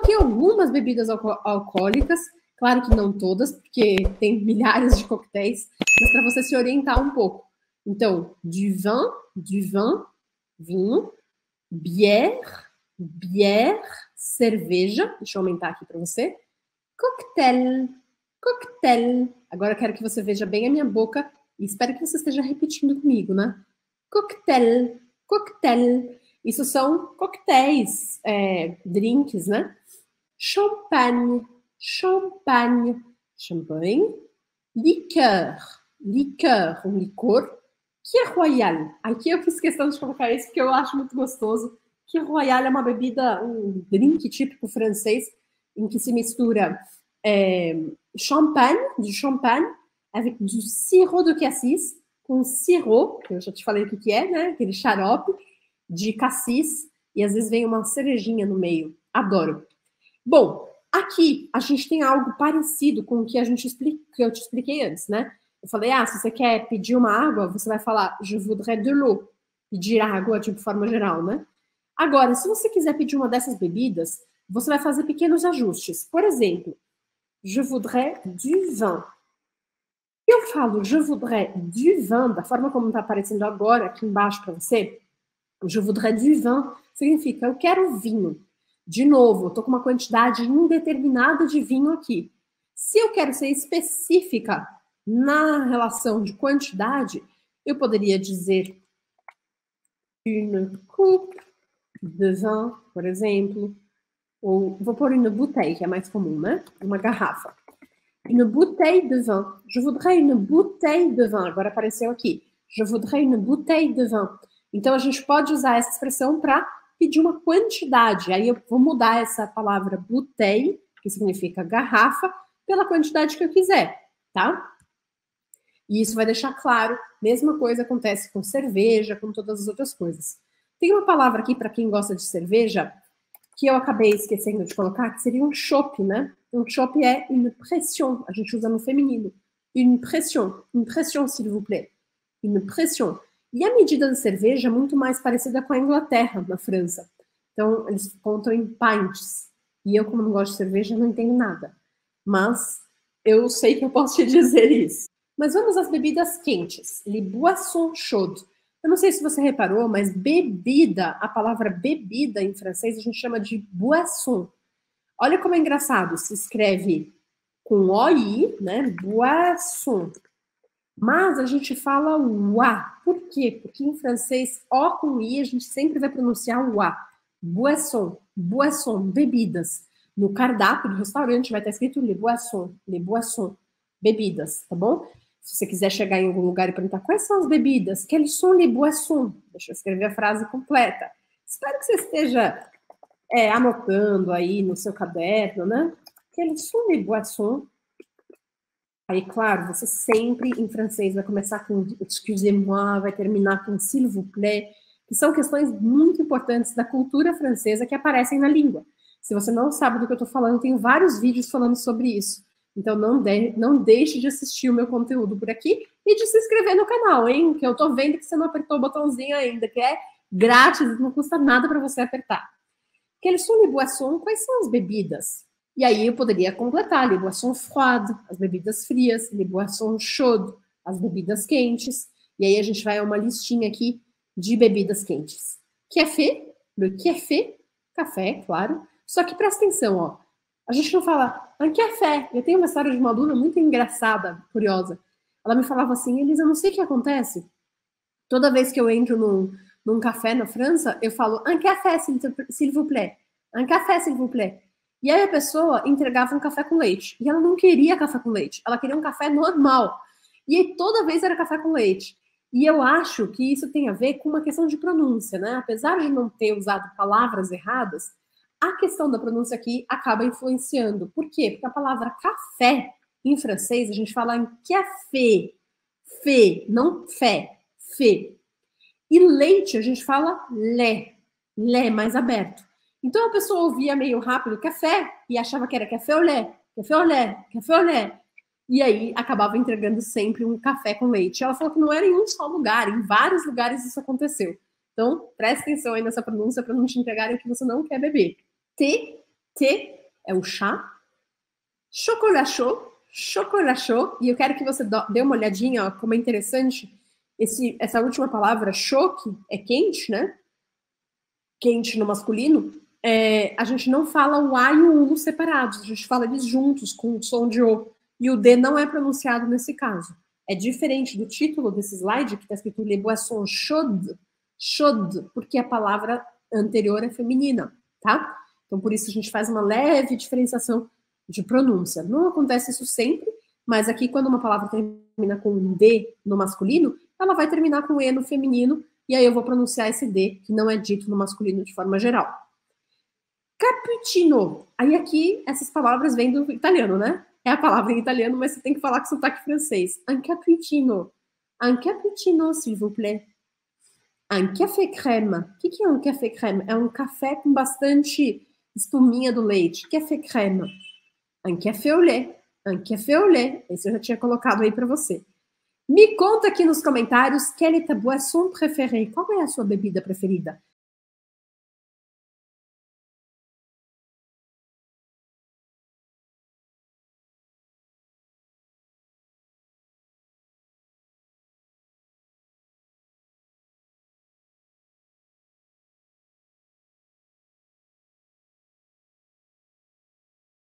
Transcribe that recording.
coloquei algumas bebidas alcoólicas, claro que não todas, porque tem milhares de coquetéis, mas para você se orientar um pouco. Então, du vin, vinho, bière, cerveja, deixa eu aumentar aqui para você, coquetel. Agora eu quero que você veja bem a minha boca e espero que você esteja repetindo comigo, né? Coquetel. Isso são coquetéis, drinks, né? Champanhe. Liqueur, um licor. Que é royal. Aqui eu fiz questão de colocar isso porque eu acho muito gostoso. Que royal é uma bebida, um drink típico francês, em que se mistura champanhe, avec du sirop de cassis, com sirop, que eu já te falei o que é, né? Aquele xarope de cassis, e às vezes vem uma cerejinha no meio. Adoro. Bom, aqui a gente tem algo parecido com o que eu te expliquei antes, né? Eu falei, se você quer pedir uma água, você vai falar, je voudrais de l'eau. Pedir água, de forma geral, né? Agora, se você quiser pedir uma dessas bebidas, você vai fazer pequenos ajustes. Por exemplo, je voudrais du vin. Eu falo je voudrais du vin, da forma como está aparecendo agora aqui embaixo para você. Je voudrais du vin significa eu quero vinho. De novo, eu estou com uma quantidade indeterminada de vinho aqui. Se eu quero ser específica na relação de quantidade, eu poderia dizer une coupe de vin, por exemplo. Ou vou pôr une bouteille, que é mais comum, né? Uma garrafa. Une bouteille de vin. Je voudrais une bouteille de vin. Agora apareceu aqui. Je voudrais une bouteille de vin. Então, a gente pode usar essa expressão para pedir uma quantidade. Aí eu vou mudar essa palavra bouteille, que significa garrafa, pela quantidade que eu quiser, tá? E isso vai deixar claro. Mesma coisa acontece com cerveja, com todas as outras coisas. Tem uma palavra aqui para quem gosta de cerveja, que eu acabei esquecendo de colocar, que seria um chopp, né? Um chopp é une pression. A gente usa no feminino. Une pression, s'il vous plaît. Une pression. E a medida da cerveja é muito mais parecida com a Inglaterra, na França. Então, eles contam em pints. E eu, como não gosto de cerveja, não entendo nada. Mas eu sei que eu posso te dizer isso. Mas vamos às bebidas quentes. Les boissons chaudes. Eu não sei se você reparou, mas bebida, a palavra bebida em francês, a gente chama de boisson. Olha como é engraçado, se escreve com OI, né? Boisson. Mas a gente fala o A. Por quê? Porque em francês, O com I, a gente sempre vai pronunciar o A. Boisson, bebidas. No cardápio do restaurante vai estar escrito les boissons, bebidas, tá bom? Se você quiser chegar em algum lugar e perguntar quais são as bebidas, quelles sont les boissons? Deixa eu escrever a frase completa. Espero que você esteja anotando aí no seu caderno, né? Quelles sont les boissons? Aí, claro, você sempre em francês vai começar com excusez-moi, vai terminar com s'il vous plaît, que são questões muito importantes da cultura francesa que aparecem na língua. Se você não sabe do que eu estou falando, tenho vários vídeos falando sobre isso. Então, não deixe de assistir o meu conteúdo por aqui e de se inscrever no canal, hein? Que eu tô vendo que você não apertou o botãozinho ainda, que é grátis, não custa nada para você apertar. Que eles são les boissons, quais são as bebidas? E aí eu poderia completar, les boissons froides, as bebidas frias, les boissons chaudes, as bebidas quentes. E aí a gente vai a uma listinha aqui de bebidas quentes. Café, le café, café, claro. Só que presta atenção, ó. A gente não fala, um café. Eu tenho uma história de uma aluna muito engraçada, curiosa. Ela me falava assim, Elisa, eu não sei o que acontece. Toda vez que eu entro num café na França, eu falo, um café, s'il vous plaît. Um café, s'il vous plaît. E aí a pessoa entregava um café com leite. E ela não queria café com leite. Ela queria um café normal. E aí toda vez era café com leite. E eu acho que isso tem a ver com uma questão de pronúncia, né? Apesar de não ter usado palavras erradas, a questão da pronúncia aqui acaba influenciando. Por quê? Porque a palavra café, em francês, a gente fala em café. Fé, não fé. Fé. E leite, a gente fala lé. Lé, mais aberto. Então, a pessoa ouvia meio rápido café e achava que era café ou lé. Café ou lé. Café ou lé. E aí, acabava entregando sempre um café com leite. Ela falou que não era em um só lugar. Em vários lugares isso aconteceu. Então, presta atenção aí nessa pronúncia para não te entregarem o que você não quer beber. Té, T é o chá. Chocolachô. E eu quero que você dê uma olhadinha, ó, como é interessante. Essa última palavra, choque, é quente, né? Quente no masculino. É, a gente não fala o A e o U separados. A gente fala eles juntos, com o som de O. E o D não é pronunciado nesse caso. É diferente do título desse slide, que está escrito Le Boisson Chaude, porque a palavra anterior é feminina, tá? Então, por isso a gente faz uma leve diferenciação de pronúncia. Não acontece isso sempre, mas aqui quando uma palavra termina com um D no masculino, ela vai terminar com um E no feminino, e aí eu vou pronunciar esse D, que não é dito no masculino de forma geral. Cappuccino. Aí aqui, essas palavras vêm do italiano, né? É a palavra em italiano, mas você tem que falar com sotaque francês. Un cappuccino, s'il vous plaît. Un café crème. O que é um café crème? É um café com bastante espuminha do leite. Café crème. Un café au lait. Un café au lait. Esse eu já tinha colocado aí para você. Me conta aqui nos comentários, quelle est ta boisson préférée? Qual é a sua bebida preferida?